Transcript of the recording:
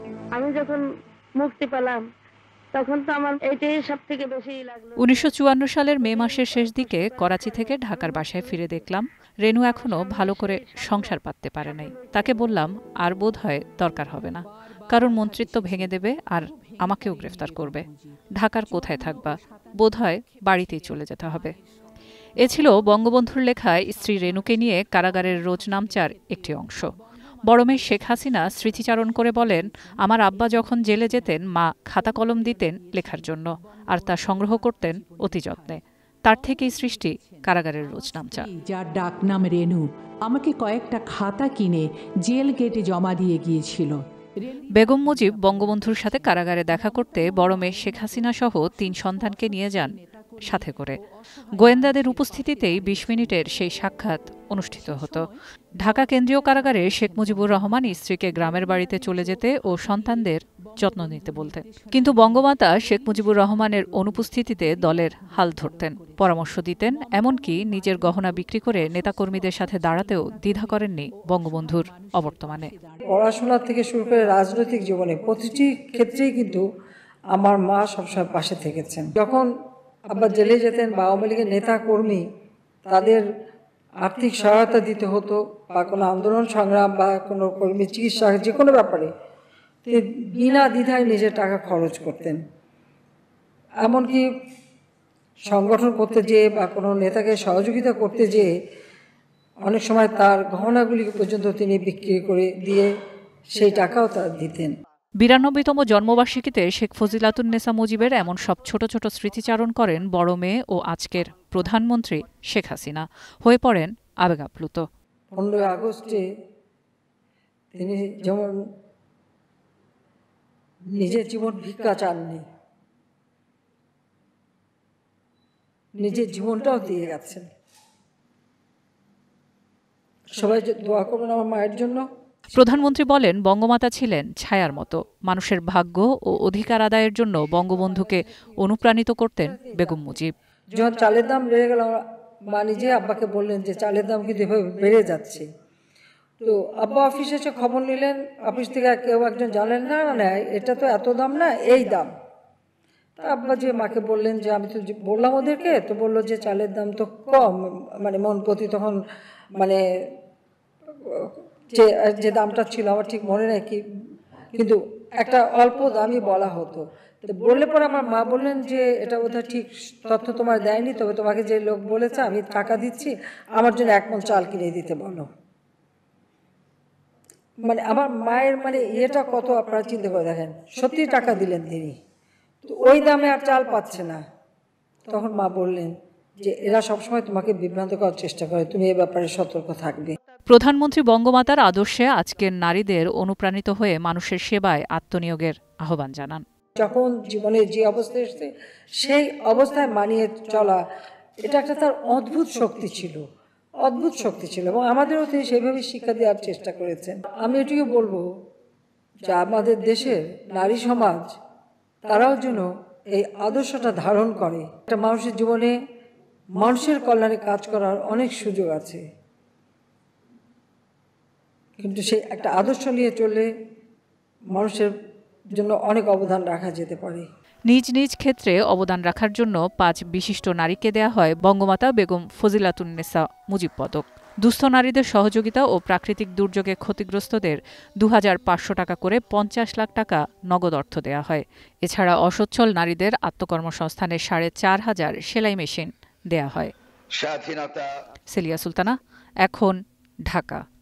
1954 सालेर मे मासेर शेष दिके कराची थेके ढाकार बासाय फिरे देखलाम रेनू एखोनो भालो करे संसार पातते पारे नाई। ताके बोल्लाम आर बोधहय दरकार होबे ना, कारण मंत्रित्व भेंगे देबे आर आमाकेओ ग्रेफ्तार करबे। ढाकार कोथाय थाकबा, बोधहय बाड़ीतेई चले जेते होबे। ए छिलो बंगबंधुर लेखा स्त्री रेणुके निये कारागारेर रोजनामचार एकटी अंश। बड़ो मेये शेख हासिना स्मृतिचारण करे बोलेन, आमार आब्बा जखन जेले जेतेन मा खाता कलम दितेन लेखार जन्य आर ता संग्रह करतेन अति जत्ने। तार थेकेई सृष्टि कारागारेर रोजनामचा, जार डाकनाम रेणु आमाके कयेकटा खाता किने जेल गेटे जमा दिये गियेछिल। बेगम मुजिब बंगबंधुर साथे कारागारे देखा करते बड़ो मेये शेख हासिना सह तीन सन्तानके निये जान साथे करे। गोयेन्दादेर उपस्थितितेई 20 मिनिटेर सेई साक्षात् अनुष्ठित हतो। ढाका केंद्रीय कारागारे शेख मुजिबुर रहमान स्त्रीके ग्रामेर बाड़ीते चले जेते ओ सन्तानदेर जत्न निते बोलतेन, किन्तु बंगमाता शेख मुजिबुर रहमानेर अनुपस्थितिते दलेर हाल धरतेन, परामर्श दितेन, एमनकि निजेर गहना बिक्री करे नेताकर्मीदेर साथे दाड़ातेও দ্বিধা করেননি বঙ্গবন্ধুর অবর্তমানে। পড়াশোনা থেকে শুরু করে রাজনৈতিক জীবনে প্রতিটি ক্ষেত্রেই কিন্তু আমার মা সবসময় পাশে থেকেছেন। যখন আব্বা জেলে যেতেন বা আওয়ামী লীগের নেতা কর্মী তাদের আর্থিক সহায়তা দিতে হতো, বা কোনো আন্দোলন সংগ্রাম বা কোনো কর্মী চিকিৎসা যে কোনো ব্যাপারে তিনি বিনা দ্বিধায় নিজের টাকা খরচ করতেন। এমনকি সংগঠন করতে যেয়ে বা কোনো নেতাকে সহযোগিতা করতে যেয়ে অনেক সময় তার গহনাগুলিকে পর্যন্ত তিনি বিক্রি করে দিয়ে সেই টাকাও তার দিতেন। 92তম জন্মবার্ষিকীতে শেখ ফজিলাতুন্নেসা মুজিবের এমন সব ছোট ছোট স্মৃতিচারণ করেন বড় মেয়ে ও আজকের প্রধানমন্ত্রী শেখ হাসিনা, হয়ে পড়েন আবেগাপ্লুত। 15 আগস্টে তিনি যেমন নিজের জীবন ভিক্ষা চাননি, নিজের জীবনটাও দিয়ে গেছেন। সবাই দোয়া করবেন আমার মায়ের জন্য। প্রধানমন্ত্রী বলেন, বঙ্গমাতা ছিলেন ছায়ার মতো, মানুষের ভাগ্য ও অধিকার আদায়ের জন্য বঙ্গবন্ধুকে অনুপ্রাণিত করতেন বেগম মুজিব। যখন চালের দাম বেড়ে গেল, মা নিজে আব্বাকে বললেন যে চালের দাম কিন্তু এভাবে বেড়ে যাচ্ছে। তো আব্বা অফিসে এসে খবর নিলেন, অফিস থেকে কেউ একজন জানেন না না এটা তো এত দাম না, এই দাম। তা আব্বা যে মাকে বললেন যে আমি তো বললাম ওদেরকে, তো বললো যে চালের দাম তো কম, মানে মন প্রতি তখন মানে যে দামটা ছিল আমার ঠিক মনে নেই, কিন্তু একটা অল্প দামই বলা হতো। তো বললে পরে আমার মা বললেন যে এটা বোধহয় ঠিক তথ্য তোমার দেয়নি, তবে তোমাকে যে লোক বলেছে আমি টাকা দিচ্ছি, আমার জন্য 1 মণ চাল কিনে দিতে বলো। মানে আমার মায়ের মানে এটা কত আপনারা চিন্তা করে দেখেন, সত্যি টাকা দিলেন তিনি। তো ওই দামে আর চাল পাচ্ছে না, তখন মা বললেন যে এরা সবসময় তোমাকে বিভ্রান্ত করার চেষ্টা করে, তুমি এ ব্যাপারে সতর্ক থাকবে। প্রধানমন্ত্রী বঙ্গমাতার আদর্শে আজকের নারীদের অনুপ্রাণিত হয়ে মানুষের সেবায় আত্মনিয়োগের আহ্বান জানান। যখন জীবনে যে অবস্থা এসেছে সেই অবস্থায় মানিয়ে চলা এটা একটা তার অদ্ভুত শক্তি ছিল, এবং আমাদেরও তিনি সেইভাবে শিক্ষা দেওয়ার চেষ্টা করেছেন। আমি এটিও বলবো যে আমাদের দেশের নারী সমাজ তারাও যেন এই আদর্শটা ধারণ করে। একটা মানুষের জীবনে মানুষের কল্যাণে কাজ করার অনেক সুযোগ আছে, কিন্তু সেই একটা আদর্শ নিয়ে চললে মানুষের জন্য অনেক অবদান রাখা যেতে পারে। নিজ নিজ ক্ষেত্রে অবদান রাখার জন্য 5 বিশিষ্ট নারীকে দেয়া হয় বঙ্গমাতা বেগম ফজিলাতুন্নেসা মুজিব পদক। দুস্থ নারীদের সহযোগিতা ও প্রাকৃতিক দুর্যোগে ক্ষতিগ্রস্তদের 2500 টাকা করে 50 লাখ টাকা নগদ অর্থ দেয়া হয়। এছাড়া অসচ্ছল নারীদের আত্মকর্মসংস্থানে 4500 সেলাই মেশিন দেয়া হয়। সেলিয়া সুলতানা, এখন ঢাকা।